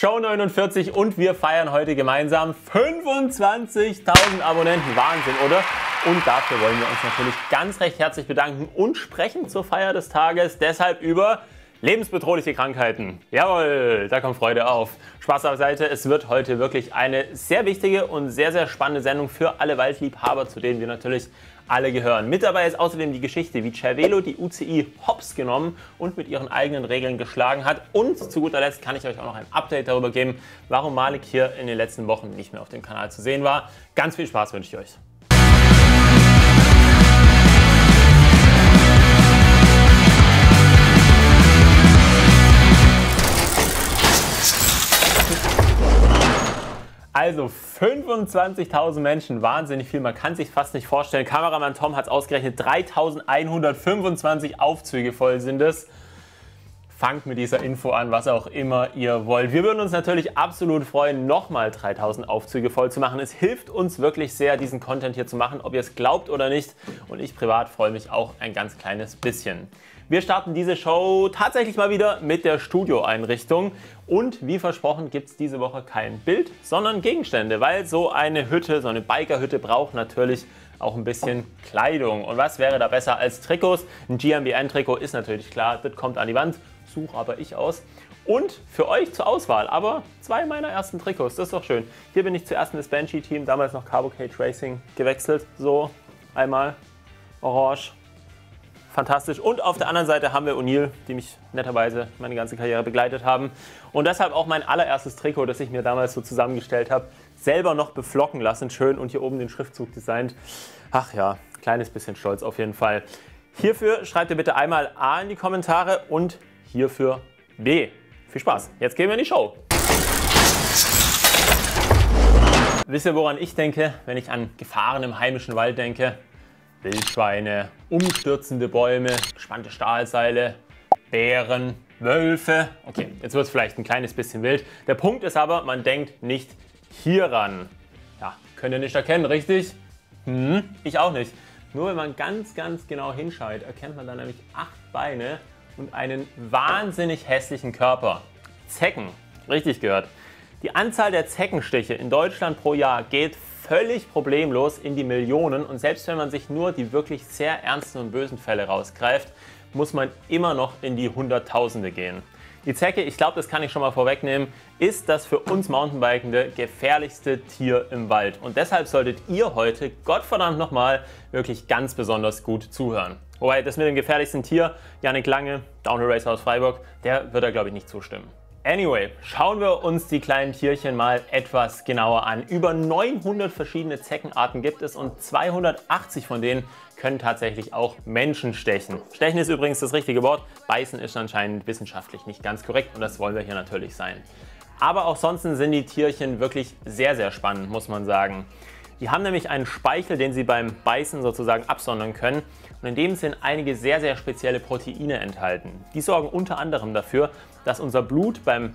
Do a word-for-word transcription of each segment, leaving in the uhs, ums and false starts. Show neunundvierzig und wir feiern heute gemeinsam fünfundzwanzigtausend Abonnenten. Wahnsinn, oder? Und dafür wollen wir uns natürlich ganz recht herzlich bedanken und sprechen zur Feier des Tages deshalb über lebensbedrohliche Krankheiten. Jawohl, da kommt Freude auf. Spaß beiseite, es wird heute wirklich eine sehr wichtige und sehr, sehr spannende Sendung für alle Waldliebhaber, zu denen wir natürlich alle gehören. Mit dabei ist außerdem die Geschichte, wie Cervelo die U C I hops genommen und mit ihren eigenen Regeln geschlagen hat. Und zu guter Letzt kann ich euch auch noch ein Update darüber geben, warum Malik hier in den letzten Wochen nicht mehr auf dem Kanal zu sehen war. Ganz viel Spaß wünsche ich euch. Also fünfundzwanzigtausend Menschen, wahnsinnig viel, man kann sich fast nicht vorstellen. Kameramann Tom hat es ausgerechnet, dreitausendeinhundertfünfundzwanzig Aufzüge voll sind es. Fangt mit dieser Info an, was auch immer ihr wollt. Wir würden uns natürlich absolut freuen, nochmal dreitausend Aufzüge voll zu machen. Es hilft uns wirklich sehr, diesen Content hier zu machen, ob ihr es glaubt oder nicht. Und ich privat freue mich auch ein ganz kleines bisschen. Wir starten diese Show tatsächlich mal wieder mit der Studioeinrichtung. Und wie versprochen gibt es diese Woche kein Bild, sondern Gegenstände, weil so eine Hütte, so eine Bikerhütte braucht natürlich auch ein bisschen Kleidung. Und was wäre da besser als Trikots? Ein G M B N-Trikot ist natürlich klar, das kommt an die Wand. Suche aber ich aus. Und für euch zur Auswahl, aber zwei meiner ersten Trikots, das ist doch schön. Hier bin ich zuerst in das Banshee-Team, damals noch Carbo Cage Racing gewechselt. So, einmal orange, fantastisch. Und auf der anderen Seite haben wir O'Neill, die mich netterweise meine ganze Karriere begleitet haben. Und deshalb auch mein allererstes Trikot, das ich mir damals so zusammengestellt habe, selber noch beflocken lassen, schön, und hier oben den Schriftzug designt. Ach ja, kleines bisschen stolz auf jeden Fall. Hierfür schreibt ihr bitte einmal A in die Kommentare und hierfür B. Viel Spaß. Jetzt gehen wir in die Show. Wisst ihr, woran ich denke, wenn ich an Gefahren im heimischen Wald denke? Wildschweine, umstürzende Bäume, gespannte Stahlseile, Bären, Wölfe. Okay, jetzt wird es vielleicht ein kleines bisschen wild. Der Punkt ist aber, man denkt nicht hieran. Ja, könnt ihr nicht erkennen, richtig? Hm, ich auch nicht. Nur wenn man ganz, ganz genau hinschaut, erkennt man dann nämlich acht Beine und einen wahnsinnig hässlichen Körper. Zecken, richtig gehört. Die Anzahl der Zeckenstiche in Deutschland pro Jahr geht völlig problemlos in die Millionen, und selbst wenn man sich nur die wirklich sehr ernsten und bösen Fälle rausgreift, muss man immer noch in die Hunderttausende gehen. Die Zecke, ich glaube, das kann ich schon mal vorwegnehmen, ist das für uns Mountainbikende gefährlichste Tier im Wald. Und deshalb solltet ihr heute, Gottverdammt nochmal, wirklich ganz besonders gut zuhören. Wobei, das mit dem gefährlichsten Tier, Yannick Lange, Downhill Racer aus Freiburg, der wird da, glaube ich, nicht zustimmen. Anyway, schauen wir uns die kleinen Tierchen mal etwas genauer an. Über neunhundert verschiedene Zeckenarten gibt es und zweihundertachtzig von denen können tatsächlich auch Menschen stechen. Stechen ist übrigens das richtige Wort, beißen ist anscheinend wissenschaftlich nicht ganz korrekt und das wollen wir hier natürlich sein. Aber auch sonst sind die Tierchen wirklich sehr, sehr spannend, muss man sagen. Die haben nämlich einen Speichel, den sie beim Beißen sozusagen absondern können. Und in dem sind einige sehr, sehr spezielle Proteine enthalten. Die sorgen unter anderem dafür, dass unser Blut beim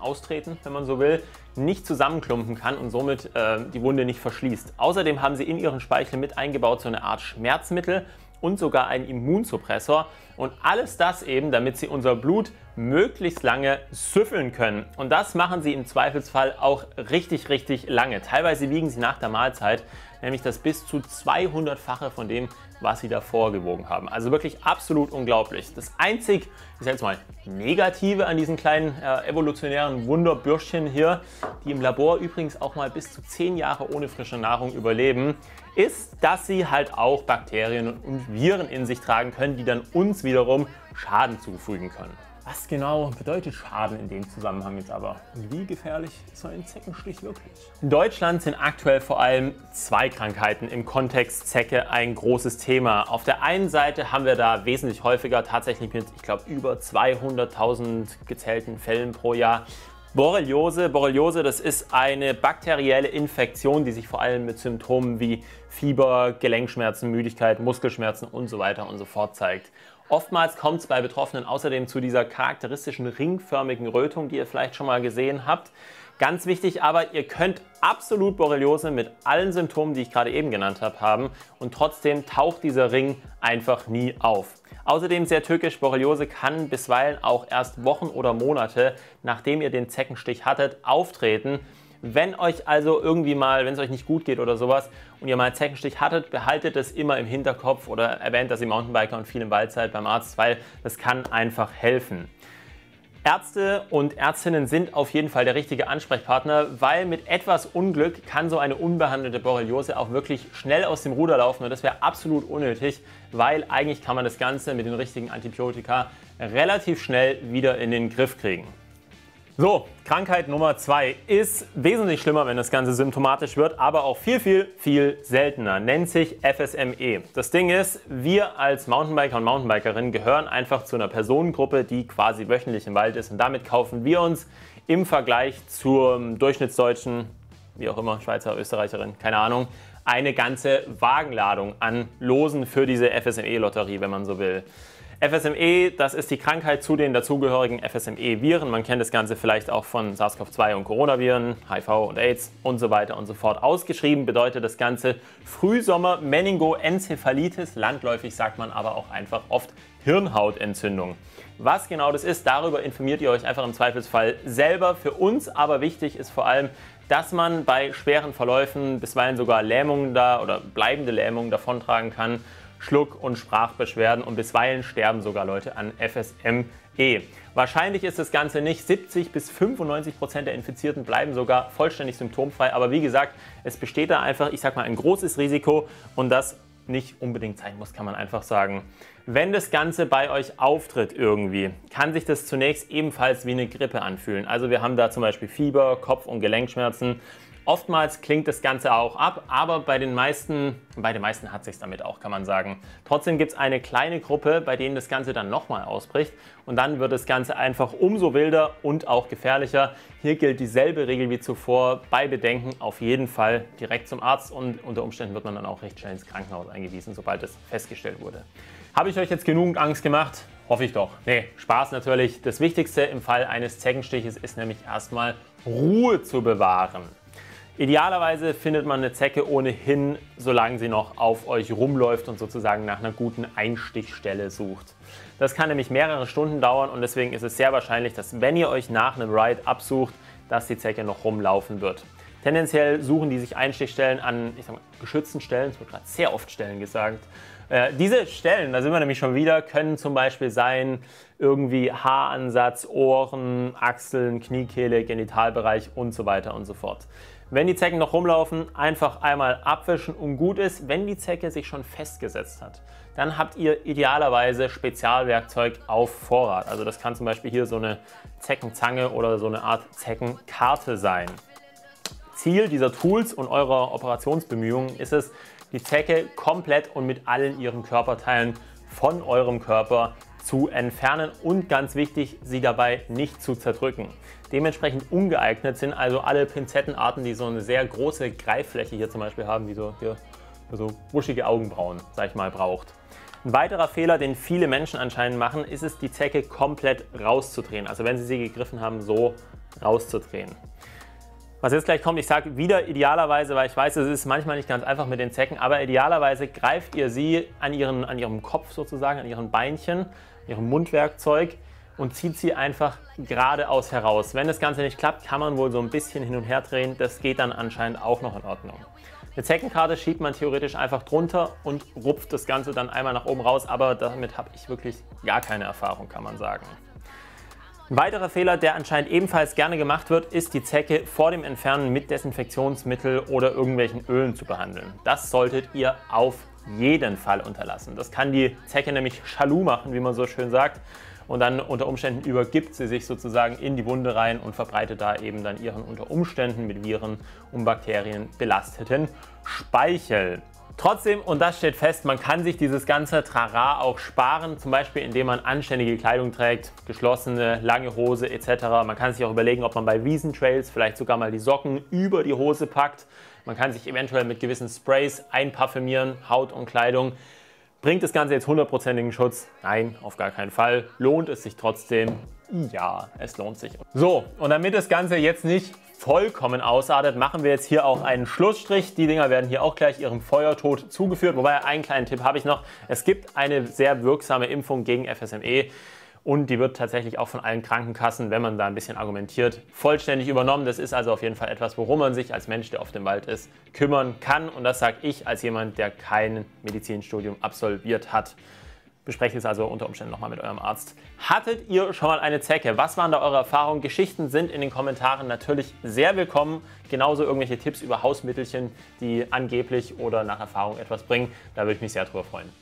Austreten, wenn man so will, nicht zusammenklumpen kann und somit äh, die Wunde nicht verschließt. Außerdem haben sie in ihren Speichel mit eingebaut so eine Art Schmerzmittel und sogar einen Immunsuppressor. Und alles das eben, damit sie unser Blut möglichst lange süffeln können. Und das machen sie im Zweifelsfall auch richtig, richtig lange. Teilweise wiegen sie nach der Mahlzeit nämlich das bis zu zweihundertfache von dem, was sie davor gewogen haben. Also wirklich absolut unglaublich. Das einzig, ich sag jetzt mal, Negative an diesen kleinen äh, evolutionären Wunderbürschchen hier, die im Labor übrigens auch mal bis zu zehn Jahre ohne frische Nahrung überleben, ist, dass sie halt auch Bakterien und Viren in sich tragen können, die dann uns wiederum Schaden zufügen können. Was genau bedeutet Schaden in dem Zusammenhang jetzt aber? Und wie gefährlich ist so ein Zeckenstich wirklich? In Deutschland sind aktuell vor allem zwei Krankheiten im Kontext Zecke ein großes Thema. Auf der einen Seite haben wir da wesentlich häufiger, tatsächlich mit, ich glaube, über zweihunderttausend gezählten Fällen pro Jahr, Borreliose. Borreliose, das ist eine bakterielle Infektion, die sich vor allem mit Symptomen wie Fieber, Gelenkschmerzen, Müdigkeit, Muskelschmerzen und so weiter und so fort zeigt. Oftmals kommt es bei Betroffenen außerdem zu dieser charakteristischen ringförmigen Rötung, die ihr vielleicht schon mal gesehen habt. Ganz wichtig aber, ihr könnt absolut Borreliose mit allen Symptomen, die ich gerade eben genannt habe, haben und trotzdem taucht dieser Ring einfach nie auf. Außerdem sehr tückisch, Borreliose kann bisweilen auch erst Wochen oder Monate, nachdem ihr den Zeckenstich hattet, auftreten. Wenn euch also irgendwie mal, wenn es euch nicht gut geht oder sowas und ihr mal einen Zeckenstich hattet, behaltet es immer im Hinterkopf oder erwähnt, dass ihr Mountainbiker und viel im Wald seid beim Arzt, weil das kann einfach helfen. Ärzte und Ärztinnen sind auf jeden Fall der richtige Ansprechpartner, weil mit etwas Unglück kann so eine unbehandelte Borreliose auch wirklich schnell aus dem Ruder laufen und das wäre absolut unnötig, weil eigentlich kann man das Ganze mit den richtigen Antibiotika relativ schnell wieder in den Griff kriegen. So, Krankheit Nummer zwei ist wesentlich schlimmer, wenn das Ganze symptomatisch wird, aber auch viel, viel, viel seltener. Nennt sich F S M E. Das Ding ist, wir als Mountainbiker und Mountainbikerinnen gehören einfach zu einer Personengruppe, die quasi wöchentlich im Wald ist. Und damit kaufen wir uns im Vergleich zum durchschnittsdeutschen, wie auch immer, Schweizer, Österreicherin, keine Ahnung, eine ganze Wagenladung an Losen für diese F S M E-Lotterie, wenn man so will. F S M E, das ist die Krankheit zu den dazugehörigen F S M E-Viren. Man kennt das Ganze vielleicht auch von SARS-CoV zwei und Coronaviren, H I V und AIDS und so weiter und so fort. Ausgeschrieben bedeutet das Ganze Frühsommer Meningoenzephalitis, landläufig sagt man aber auch einfach oft Hirnhautentzündung. Was genau das ist, darüber informiert ihr euch einfach im Zweifelsfall selber. Für uns aber wichtig ist vor allem, dass man bei schweren Verläufen bisweilen sogar Lähmungen da oder bleibende Lähmungen davontragen kann. Schluck- und Sprachbeschwerden und bisweilen sterben sogar Leute an F S M E. Wahrscheinlich ist das Ganze nicht. siebzig bis fünfundneunzig Prozent der Infizierten bleiben sogar vollständig symptomfrei. Aber wie gesagt, es besteht da einfach, ich sag mal, ein großes Risiko und das nicht unbedingt sein muss, kann man einfach sagen. Wenn das Ganze bei euch auftritt irgendwie, kann sich das zunächst ebenfalls wie eine Grippe anfühlen. Also wir haben da zum Beispiel Fieber, Kopf- und Gelenkschmerzen. Oftmals klingt das Ganze auch ab, aber bei den meisten, bei den meisten hat es sich damit auch, kann man sagen. Trotzdem gibt es eine kleine Gruppe, bei denen das Ganze dann nochmal ausbricht und dann wird das Ganze einfach umso wilder und auch gefährlicher. Hier gilt dieselbe Regel wie zuvor, bei Bedenken auf jeden Fall direkt zum Arzt und unter Umständen wird man dann auch recht schnell ins Krankenhaus eingewiesen, sobald es festgestellt wurde. Habe ich euch jetzt genügend Angst gemacht? Hoffe ich doch. Nee, Spaß natürlich. Das Wichtigste im Fall eines Zeckenstiches ist nämlich erstmal Ruhe zu bewahren. Idealerweise findet man eine Zecke ohnehin, solange sie noch auf euch rumläuft und sozusagen nach einer guten Einstichstelle sucht. Das kann nämlich mehrere Stunden dauern und deswegen ist es sehr wahrscheinlich, dass wenn ihr euch nach einem Ride absucht, dass die Zecke noch rumlaufen wird. Tendenziell suchen die sich Einstichstellen an, ich sag mal, geschützten Stellen, es wird gerade sehr oft Stellen gesagt. Äh, diese Stellen, da sind wir nämlich schon wieder, können zum Beispiel sein, irgendwie Haaransatz, Ohren, Achseln, Kniekehle, Genitalbereich und so weiter und so fort. Wenn die Zecken noch rumlaufen, einfach einmal abwischen und gut ist. Wenn die Zecke sich schon festgesetzt hat, dann habt ihr idealerweise Spezialwerkzeug auf Vorrat. Also das kann zum Beispiel hier so eine Zeckenzange oder so eine Art Zeckenkarte sein. Ziel dieser Tools und eurer Operationsbemühungen ist es, die Zecke komplett und mit allen ihren Körperteilen von eurem Körper zu entfernen und ganz wichtig, sie dabei nicht zu zerdrücken. Dementsprechend ungeeignet sind also alle Pinzettenarten, die so eine sehr große Greiffläche hier zum Beispiel haben, die so, hier, so wuschige Augenbrauen, sag ich mal, braucht. Ein weiterer Fehler, den viele Menschen anscheinend machen, ist es, die Zecke komplett rauszudrehen. Also wenn sie sie gegriffen haben, so rauszudrehen. Was jetzt gleich kommt, ich sage wieder idealerweise, weil ich weiß, es ist manchmal nicht ganz einfach mit den Zecken, aber idealerweise greift ihr sie an, ihren, an ihrem Kopf sozusagen, an ihren Beinchen, ihrem Mundwerkzeug und zieht sie einfach geradeaus heraus. Wenn das Ganze nicht klappt, kann man wohl so ein bisschen hin und her drehen, das geht dann anscheinend auch noch in Ordnung. Eine Zeckenkarte schiebt man theoretisch einfach drunter und rupft das Ganze dann einmal nach oben raus, aber damit habe ich wirklich gar keine Erfahrung, kann man sagen. Ein weiterer Fehler, der anscheinend ebenfalls gerne gemacht wird, ist, die Zecke vor dem Entfernen mit Desinfektionsmittel oder irgendwelchen Ölen zu behandeln. Das solltet ihr auf jeden Fall unterlassen. Das kann die Zecke nämlich Schalu machen, wie man so schön sagt. Und dann unter Umständen übergibt sie sich sozusagen in die Wunde rein und verbreitet da eben dann ihren unter Umständen mit Viren und Bakterien belasteten Speichel. Trotzdem, und das steht fest, man kann sich dieses ganze Trara auch sparen, zum Beispiel indem man anständige Kleidung trägt, geschlossene, lange Hose et cetera. Man kann sich auch überlegen, ob man bei Wiesentrails vielleicht sogar mal die Socken über die Hose packt. Man kann sich eventuell mit gewissen Sprays einparfümieren, Haut und Kleidung. Bringt das Ganze jetzt hundertprozentigen Schutz? Nein, auf gar keinen Fall. Lohnt es sich trotzdem? Ja, es lohnt sich. So, und damit das Ganze jetzt nicht vollkommen ausartet, machen wir jetzt hier auch einen Schlussstrich. Die Dinger werden hier auch gleich ihrem Feuertod zugeführt. Wobei, einen kleinen Tipp habe ich noch. Es gibt eine sehr wirksame Impfung gegen F S M E. Und die wird tatsächlich auch von allen Krankenkassen, wenn man da ein bisschen argumentiert, vollständig übernommen. Das ist also auf jeden Fall etwas, worum man sich als Mensch, der oft im Wald ist, kümmern kann. Und das sage ich als jemand, der kein Medizinstudium absolviert hat. Besprecht es also unter Umständen nochmal mit eurem Arzt. Hattet ihr schon mal eine Zecke? Was waren da eure Erfahrungen? Geschichten sind in den Kommentaren natürlich sehr willkommen. Genauso irgendwelche Tipps über Hausmittelchen, die angeblich oder nach Erfahrung etwas bringen. Da würde ich mich sehr drüber freuen.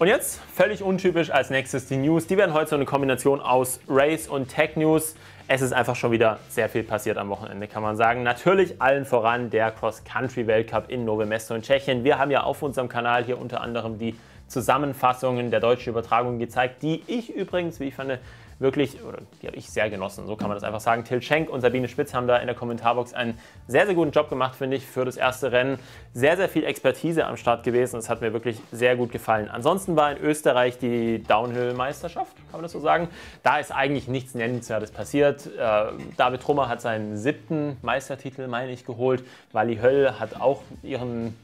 Und jetzt, völlig untypisch, als nächstes die News. Die werden heute so eine Kombination aus Race und Tech News. Es ist einfach schon wieder sehr viel passiert am Wochenende, kann man sagen. Natürlich allen voran der Cross-Country-Weltcup in Nové Mesto in Tschechien. Wir haben ja auf unserem Kanal hier unter anderem die Zusammenfassungen der deutschen Übertragung gezeigt, die ich übrigens, wie ich fand, wirklich, oder die habe ich sehr genossen, so kann man das einfach sagen. Til Schenk und Sabine Spitz haben da in der Kommentarbox einen sehr, sehr guten Job gemacht, finde ich, für das erste Rennen. Sehr, sehr viel Expertise am Start gewesen, das hat mir wirklich sehr gut gefallen. Ansonsten war in Österreich die Downhill-Meisterschaft, kann man das so sagen. Da ist eigentlich nichts Nennenswertes passiert. Äh, David Trummer hat seinen siebten Meistertitel, meine ich, geholt. Vali Höll hat auch ihren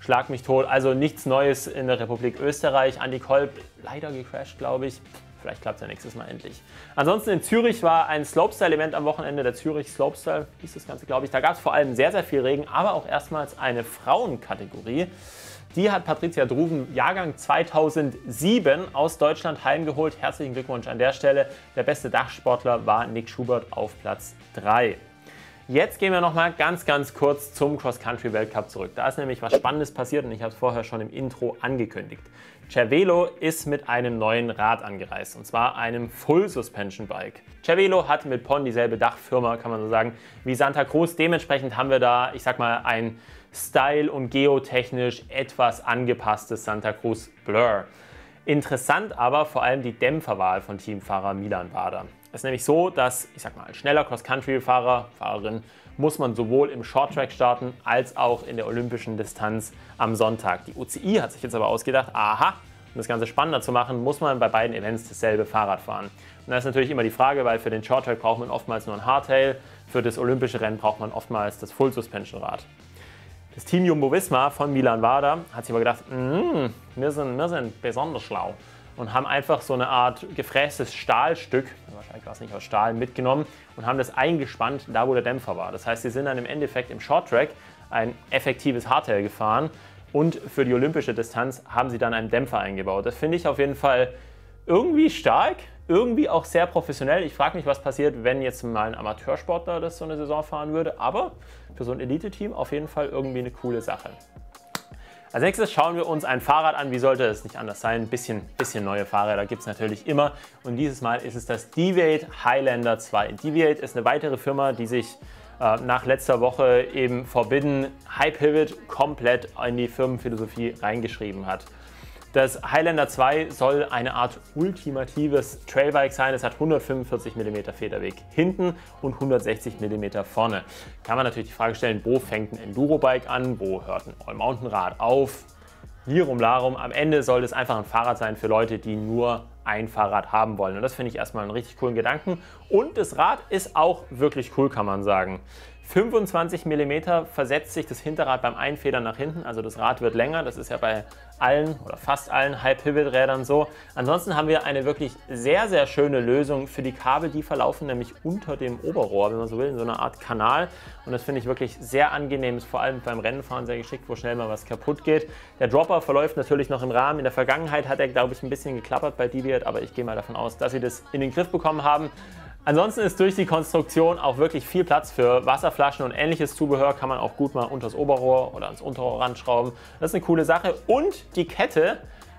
Schlag mich tot, also nichts Neues in der Republik Österreich. Andy Kolb leider gecrashed, glaube ich. Vielleicht klappt es ja nächstes Mal endlich. Ansonsten in Zürich war ein Slopestyle-Event am Wochenende, der Zürich Slopestyle hieß das Ganze, glaube ich. Da gab es vor allem sehr, sehr viel Regen, aber auch erstmals eine Frauenkategorie. Die hat Patricia Druven, Jahrgang zweitausendsieben, aus Deutschland heimgeholt. Herzlichen Glückwunsch an der Stelle. Der beste Dachsportler war Nick Schubert auf Platz drei. Jetzt gehen wir nochmal ganz, ganz kurz zum Cross-Country-Weltcup zurück. Da ist nämlich was Spannendes passiert und ich habe es vorher schon im Intro angekündigt. Cervelo ist mit einem neuen Rad angereist, und zwar einem Full-Suspension-Bike. Cervelo hat mit PON dieselbe Dachfirma, kann man so sagen, wie Santa Cruz. Dementsprechend haben wir da, ich sag mal, ein style- und geotechnisch etwas angepasstes Santa Cruz Blur. Interessant aber vor allem die Dämpferwahl von Teamfahrer Milan Bader. Es ist nämlich so, dass, ich sag mal, als schneller Cross-Country-Fahrer, Fahrerin, muss man sowohl im Short-Track starten, als auch in der olympischen Distanz am Sonntag. Die U C I hat sich jetzt aber ausgedacht, aha, um das Ganze spannender zu machen, muss man bei beiden Events dasselbe Fahrrad fahren. Und das ist natürlich immer die Frage, weil für den Short-Track braucht man oftmals nur ein Hardtail, für das olympische Rennen braucht man oftmals das Full-Suspension-Rad. Das Team Jumbo-Visma von Milan Bader hat sich aber gedacht, mm, wir, sind, wir sind besonders schlau. Und haben einfach so eine Art gefrästes Stahlstück, wahrscheinlich war es nicht aus Stahl, mitgenommen und haben das eingespannt, da wo der Dämpfer war. Das heißt, sie sind dann im Endeffekt im Shorttrack ein effektives Hardtail gefahren und für die olympische Distanz haben sie dann einen Dämpfer eingebaut. Das finde ich auf jeden Fall irgendwie stark, irgendwie auch sehr professionell. Ich frage mich, was passiert, wenn jetzt mal ein Amateursportler das so eine Saison fahren würde, aber für so ein Elite-Team auf jeden Fall irgendwie eine coole Sache. Als nächstes schauen wir uns ein Fahrrad an, wie sollte es nicht anders sein, ein bisschen, bisschen neue Fahrräder gibt es natürlich immer und dieses Mal ist es das Deviate Highlander zwei. Deviate ist eine weitere Firma, die sich äh, nach letzter Woche eben Forbidden High Pivot komplett in die Firmenphilosophie reingeschrieben hat. Das Highlander zwei soll eine Art ultimatives Trailbike sein. Es hat hundertfünfundvierzig Millimeter Federweg hinten und hundertsechzig Millimeter vorne. Kann man natürlich die Frage stellen, wo fängt ein Enduro-Bike an, wo hört ein All-Mountain-Rad auf? Lirum larum, am Ende soll es einfach ein Fahrrad sein für Leute, die nur ein Fahrrad haben wollen. Und das finde ich erstmal einen richtig coolen Gedanken. Und das Rad ist auch wirklich cool, kann man sagen. fünfundzwanzig Millimeter versetzt sich das Hinterrad beim Einfedern nach hinten, also das Rad wird länger. Das ist ja bei allen oder fast allen High-Pivot-Rädern so. Ansonsten haben wir eine wirklich sehr, sehr schöne Lösung für die Kabel. Die verlaufen nämlich unter dem Oberrohr, wenn man so will, in so einer Art Kanal. Und das finde ich wirklich sehr angenehm. Ist vor allem beim Rennenfahren sehr geschickt, wo schnell mal was kaputt geht. Der Dropper verläuft natürlich noch im Rahmen. In der Vergangenheit hat er, glaube ich, ein bisschen geklappert bei Deviate, aber ich gehe mal davon aus, dass sie das in den Griff bekommen haben. Ansonsten ist durch die Konstruktion auch wirklich viel Platz für Wasserflaschen und ähnliches Zubehör. Kann man auch gut mal unter das Oberrohr oder ans Unterrohr ranschrauben. Das ist eine coole Sache. Und die Kette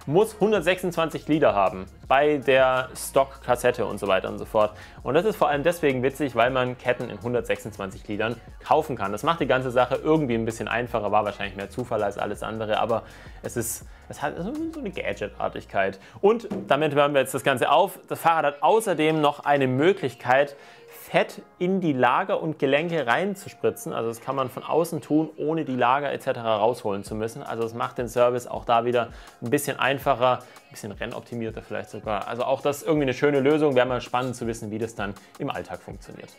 muss hundertsechsundzwanzig Glieder haben bei der Stock-Kassette und so weiter und so fort. Und das ist vor allem deswegen witzig, weil man Ketten in hundertsechsundzwanzig Gliedern kaufen kann. Das macht die ganze Sache irgendwie ein bisschen einfacher, war wahrscheinlich mehr Zufall als alles andere, aber es ist... Es hat so eine Gadgetartigkeit. Und damit hören wir jetzt das Ganze auf. Das Fahrrad hat außerdem noch eine Möglichkeit, Fett in die Lager und Gelenke reinzuspritzen. Also das kann man von außen tun, ohne die Lager et cetera rausholen zu müssen. Also es macht den Service auch da wieder ein bisschen einfacher, ein bisschen rennoptimierter vielleicht super. Also auch das ist irgendwie eine schöne Lösung. Wäre mal spannend zu wissen, wie das dann im Alltag funktioniert.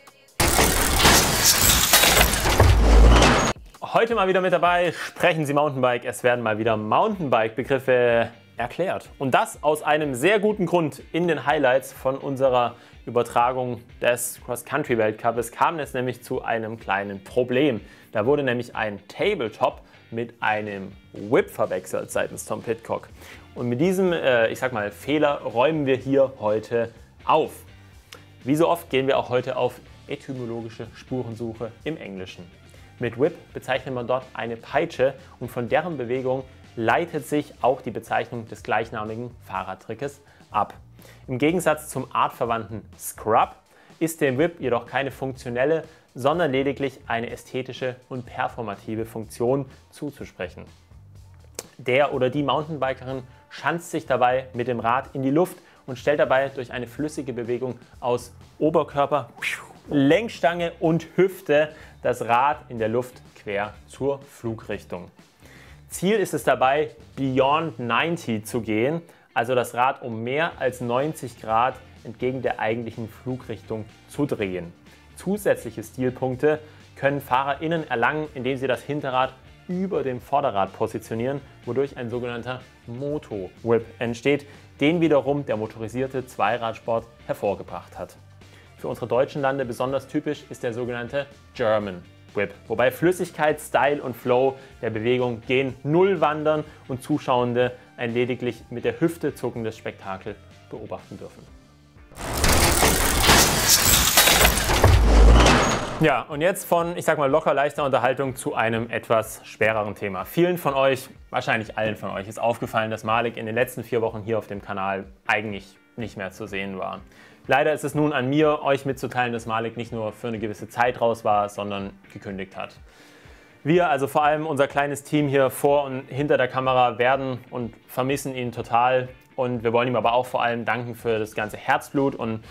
Heute mal wieder mit dabei, sprechen Sie Mountainbike. Es werden mal wieder Mountainbike-Begriffe erklärt. Und das aus einem sehr guten Grund. In den Highlights von unserer Übertragung des Cross-Country-Weltcups kam es nämlich zu einem kleinen Problem. Da wurde nämlich ein Tabletop mit einem Whip verwechselt seitens Tom Pidcock. Und mit diesem, äh, ich sag mal, Fehler räumen wir hier heute auf. Wie so oft gehen wir auch heute auf etymologische Spurensuche im Englischen. Mit Whip bezeichnet man dort eine Peitsche und von deren Bewegung leitet sich auch die Bezeichnung des gleichnamigen Fahrradtrickes ab. Im Gegensatz zum artverwandten Scrub ist dem Whip jedoch keine funktionelle, sondern lediglich eine ästhetische und performative Funktion zuzusprechen. Der oder die Mountainbikerin schanzt sich dabei mit dem Rad in die Luft und stellt dabei durch eine flüssige Bewegung aus Oberkörper, Lenkstange und Hüfte das Rad in der Luft quer zur Flugrichtung. Ziel ist es dabei, Beyond neunzig zu gehen, also das Rad um mehr als neunzig Grad entgegen der eigentlichen Flugrichtung zu drehen. Zusätzliche Stilpunkte können FahrerInnen erlangen, indem sie das Hinterrad über dem Vorderrad positionieren, wodurch ein sogenannter Moto-Whip entsteht, den wiederum der motorisierte Zweiradsport hervorgebracht hat. Für unsere deutschen Lande besonders typisch ist der sogenannte German Whip, wobei Flüssigkeit, Style und Flow der Bewegung gehen null wandern und Zuschauende ein lediglich mit der Hüfte zuckendes Spektakel beobachten dürfen. Ja, und jetzt von, ich sag mal, locker leichter Unterhaltung zu einem etwas schwereren Thema. Vielen von euch, wahrscheinlich allen von euch, ist aufgefallen, dass Malik in den letzten vier Wochen hier auf dem Kanal eigentlich nicht mehr zu sehen war. Leider ist es nun an mir, euch mitzuteilen, dass Malik nicht nur für eine gewisse Zeit raus war, sondern gekündigt hat. Wir, also vor allem unser kleines Team hier vor und hinter der Kamera, werden und vermissen ihn total. Und wir wollen ihm aber auch vor allem danken für das ganze Herzblut und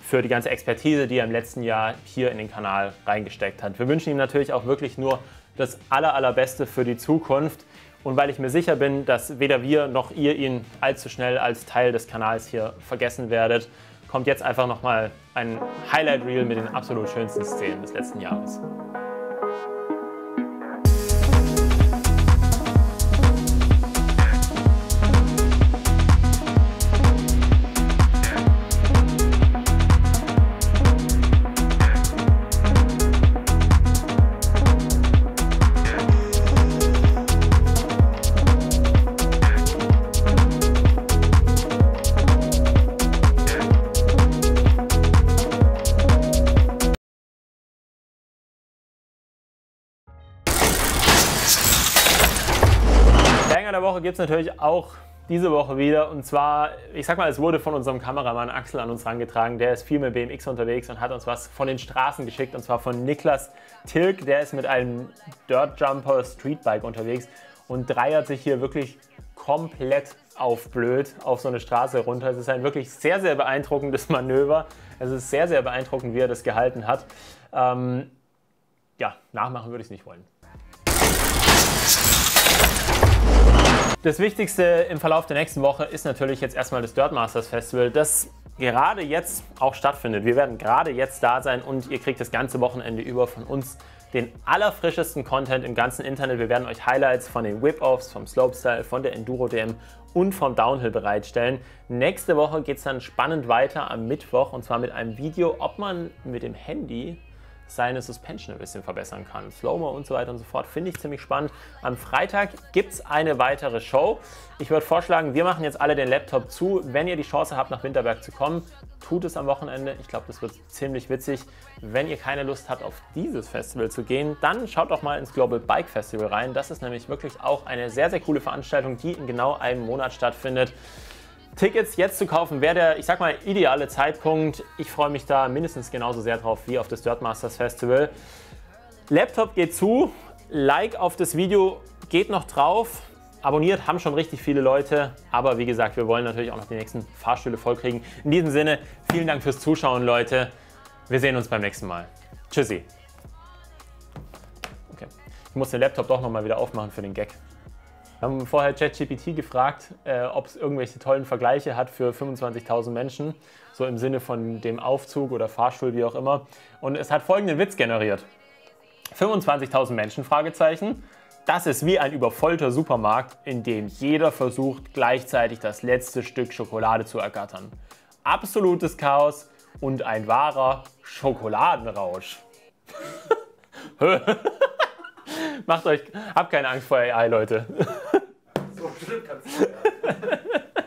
für die ganze Expertise, die er im letzten Jahr hier in den Kanal reingesteckt hat. Wir wünschen ihm natürlich auch wirklich nur das aller, allerbeste für die Zukunft. Und weil ich mir sicher bin, dass weder wir noch ihr ihn allzu schnell als Teil des Kanals hier vergessen werdet, kommt jetzt einfach nochmal ein Highlight-Reel mit den absolut schönsten Szenen des letzten Jahres. Der Woche gibt es natürlich auch diese Woche wieder, und zwar, ich sag mal, es wurde von unserem Kameramann Axel an uns herangetragen. Der ist viel mit B M X unterwegs und hat uns was von den Straßen geschickt, und zwar von Niklas Tilk. Der ist mit einem Dirtjumper Streetbike unterwegs und dreiert sich hier wirklich komplett auf blöd auf so eine Straße runter. Es ist ein wirklich sehr, sehr beeindruckendes Manöver. Es ist sehr, sehr beeindruckend, wie er das gehalten hat. Ähm, ja, nachmachen würde ich es nicht wollen. Das Wichtigste im Verlauf der nächsten Woche ist natürlich jetzt erstmal das Dirtmasters Festival, das gerade jetzt auch stattfindet. Wir werden gerade jetzt da sein und ihr kriegt das ganze Wochenende über von uns den allerfrischesten Content im ganzen Internet. Wir werden euch Highlights von den Whip-Offs, vom Slopestyle, von der Enduro-D M und vom Downhill bereitstellen. Nächste Woche geht es dann spannend weiter am Mittwoch, und zwar mit einem Video, ob man mit dem Handy seine Suspension ein bisschen verbessern kann. Slow-Mo und so weiter und so fort. Finde ich ziemlich spannend. Am Freitag gibt es eine weitere Show. Ich würde vorschlagen, wir machen jetzt alle den Laptop zu. Wenn ihr die Chance habt, nach Winterberg zu kommen, tut es am Wochenende. Ich glaube, das wird ziemlich witzig. Wenn ihr keine Lust habt, auf dieses Festival zu gehen, dann schaut doch mal ins Global Bike Festival rein. Das ist nämlich wirklich auch eine sehr, sehr coole Veranstaltung, die in genau einem Monat stattfindet. Tickets jetzt zu kaufen wäre der, ich sag mal, ideale Zeitpunkt. Ich freue mich da mindestens genauso sehr drauf wie auf das Dirtmasters Festival. Laptop geht zu, Like auf das Video geht noch drauf. Abonniert haben schon richtig viele Leute, aber wie gesagt, wir wollen natürlich auch noch die nächsten Fahrstühle vollkriegen. In diesem Sinne, vielen Dank fürs Zuschauen, Leute. Wir sehen uns beim nächsten Mal. Tschüssi. Okay, ich muss den Laptop doch nochmal wieder aufmachen für den Gag. Wir haben vorher ChatGPT gefragt, äh, ob es irgendwelche tollen Vergleiche hat für fünfundzwanzigtausend Menschen, so im Sinne von dem Aufzug oder Fahrstuhl, wie auch immer. Und es hat folgenden Witz generiert. fünfundzwanzigtausend Menschen, Fragezeichen. Das ist wie ein übervollter Supermarkt, in dem jeder versucht, gleichzeitig das letzte Stück Schokolade zu ergattern. Absolutes Chaos und ein wahrer Schokoladenrausch. Macht euch, habt keine Angst vor A I, Leute. So schlimm kann's sein.